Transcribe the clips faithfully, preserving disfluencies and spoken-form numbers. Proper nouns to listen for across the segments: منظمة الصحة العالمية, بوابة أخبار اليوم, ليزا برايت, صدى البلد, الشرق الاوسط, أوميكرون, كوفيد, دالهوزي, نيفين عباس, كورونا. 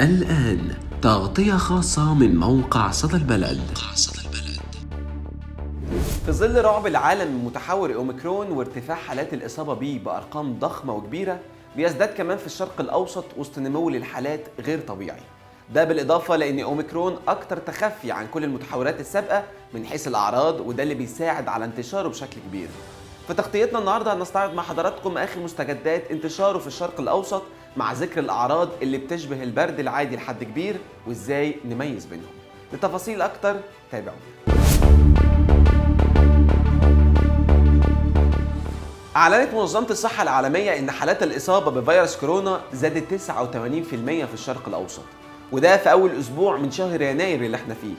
الآن تغطية خاصة من موقع صدى البلد. في ظل رعب العالم من متحور أوميكرون وارتفاع حالات الإصابة به بأرقام ضخمة وكبيرة، بيزداد كمان في الشرق الأوسط وسط نمو للحالات غير طبيعي. ده بالإضافة لأن أوميكرون أكتر تخفي عن كل المتحورات السابقة من حيث الأعراض، وده اللي بيساعد على انتشاره بشكل كبير. في تغطيتنا النهاردة هنستعرض مع حضراتكم آخر مستجدات انتشاره في الشرق الأوسط، مع ذكر الأعراض اللي بتشبه البرد العادي لحد كبير وإزاي نميز بينهم. لتفاصيل أكتر تابعونا. أعلنت منظمة الصحة العالمية إن حالات الإصابة بفيروس كورونا زادت تسعة وثمانين بالمئة في الشرق الأوسط، وده في أول أسبوع من شهر يناير اللي احنا فيه.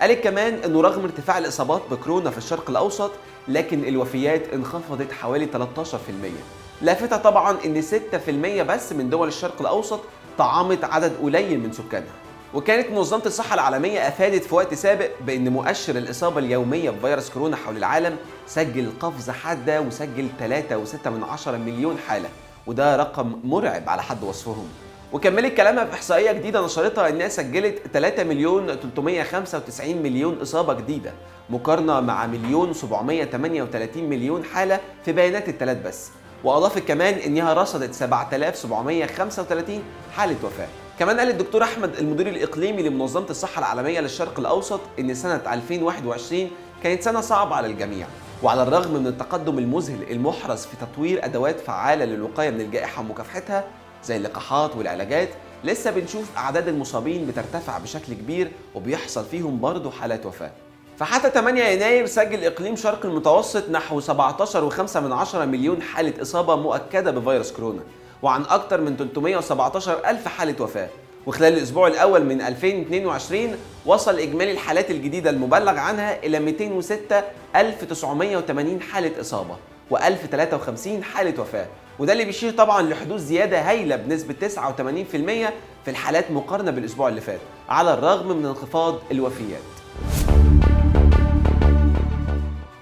قالت كمان إنه رغم ارتفاع الإصابات بكورونا في الشرق الأوسط، لكن الوفيات انخفضت حوالي ثلاثة عشر بالمئة، لافتة طبعا إن ستة بالمئة بس من دول الشرق الأوسط طعمت عدد قليل من سكانها. وكانت منظمة الصحة العالمية أفادت في وقت سابق بأن مؤشر الإصابة اليومية بفيروس كورونا حول العالم سجل قفزة حادة وسجل ثلاثة فاصلة ستة مليون حالة، وده رقم مرعب على حد وصفهم. وكملت كلامها بإحصائية جديدة نشرتها إنها سجلت ثلاثة مليون ثلاثمئة وخمسة وتسعين مليون إصابة جديدة، مقارنة مع مليون سبعمئة وثمانية وثلاثين مليون حالة في بيانات الثلاث بس. وأضافت كمان إنها رصدت سبعة آلاف وسبعمئة وخمسة وثلاثين حالة وفاة. كمان قال الدكتور أحمد المدير الإقليمي لمنظمة الصحة العالمية للشرق الأوسط إن سنة ألفين وواحد وعشرين كانت سنة صعبة على الجميع، وعلى الرغم من التقدم المذهل المحرز في تطوير أدوات فعالة للوقاية من الجائحة ومكافحتها زي اللقاحات والعلاجات، لسه بنشوف أعداد المصابين بترتفع بشكل كبير وبيحصل فيهم برضه حالات وفاة. فحتى ثمانية يناير سجل إقليم شرق المتوسط نحو سبعة عشر فاصلة خمسة مليون حالة إصابة مؤكدة بفيروس كورونا، وعن أكثر من ثلاثمئة وسبعة عشر ألف حالة وفاة. وخلال الأسبوع الأول من ألفين واثنين وعشرين وصل إجمالي الحالات الجديدة المبلغ عنها إلى مئتين وستة آلاف وتسعمئة وثمانين حالة إصابة وألف وثلاثة وخمسين حالة وفاة، وده اللي بيشير طبعا لحدوث زيادة هائلة بنسبة تسعة وثمانين بالمئة في الحالات مقارنة بالأسبوع اللي فات، على الرغم من انخفاض الوفيات.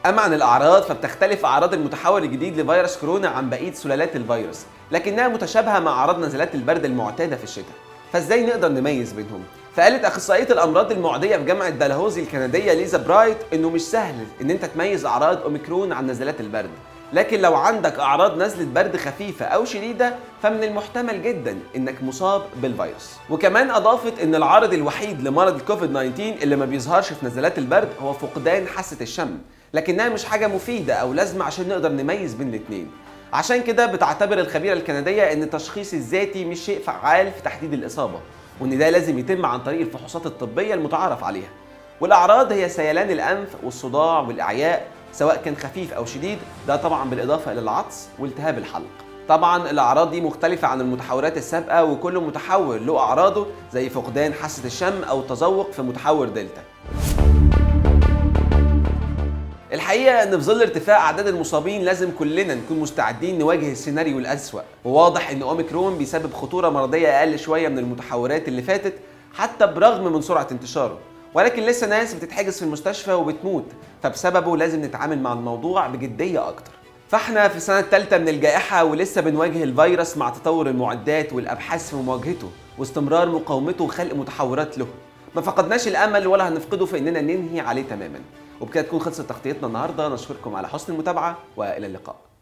أما عن الأعراض فبتختلف أعراض المتحور الجديد لفيروس كورونا عن بقية سلالات الفيروس، لكنها متشابهة مع أعراض نزلات البرد المعتادة في الشتاء. فإزاي نقدر نميز بينهم؟ فقالت أخصائية الأمراض المعدية في جامعة دالهوزي الكندية ليزا برايت إنه مش سهل إن أنت تميز أعراض أوميكرون عن نزلات البرد، لكن لو عندك أعراض نزلة برد خفيفة أو شديدة فمن المحتمل جدا إنك مصاب بالفيروس. وكمان أضافت إن العارض الوحيد لمرض الكوفيد تسعة عشر اللي ما بيظهرش في نزلات البرد هو فقدان حاسة الشم، لكنها مش حاجة مفيدة أو لازمة عشان نقدر نميز بين الاتنين. عشان كده بتعتبر الخبيرة الكندية إن التشخيص الذاتي مش شيء فعال في تحديد الإصابة، وإن ده لازم يتم عن طريق الفحوصات الطبية المتعارف عليها. والأعراض هي سيلان الأنف والصداع والإعياء سواء كان خفيف أو شديد، ده طبعا بالإضافة إلى العطس والتهاب الحلق. طبعا الأعراض دي مختلفة عن المتحورات السابقة، وكل متحور له أعراضه زي فقدان حاسة الشم أو التذوق في متحور دلتا. الحقيقة إن في ظل ارتفاع أعداد المصابين لازم كلنا نكون مستعدين نواجه السيناريو الأسوأ، وواضح إن أوميكرون بيسبب خطورة مرضية أقل شوية من المتحورات اللي فاتت حتى برغم من سرعة انتشاره، ولكن لسه ناس بتتحجز في المستشفى وبتموت، فبسببه لازم نتعامل مع الموضوع بجدية أكتر. فإحنا في السنة الثالثة من الجائحة ولسه بنواجه الفيروس مع تطور المعدات والأبحاث في مواجهته واستمرار مقاومته وخلق متحورات له. ما فقدناش الأمل ولا هنفقده في إننا ننهي عليه تماما. وبكده تكون خلصت تغطيتنا النهارده، نشكركم على حسن المتابعة وإلى اللقاء.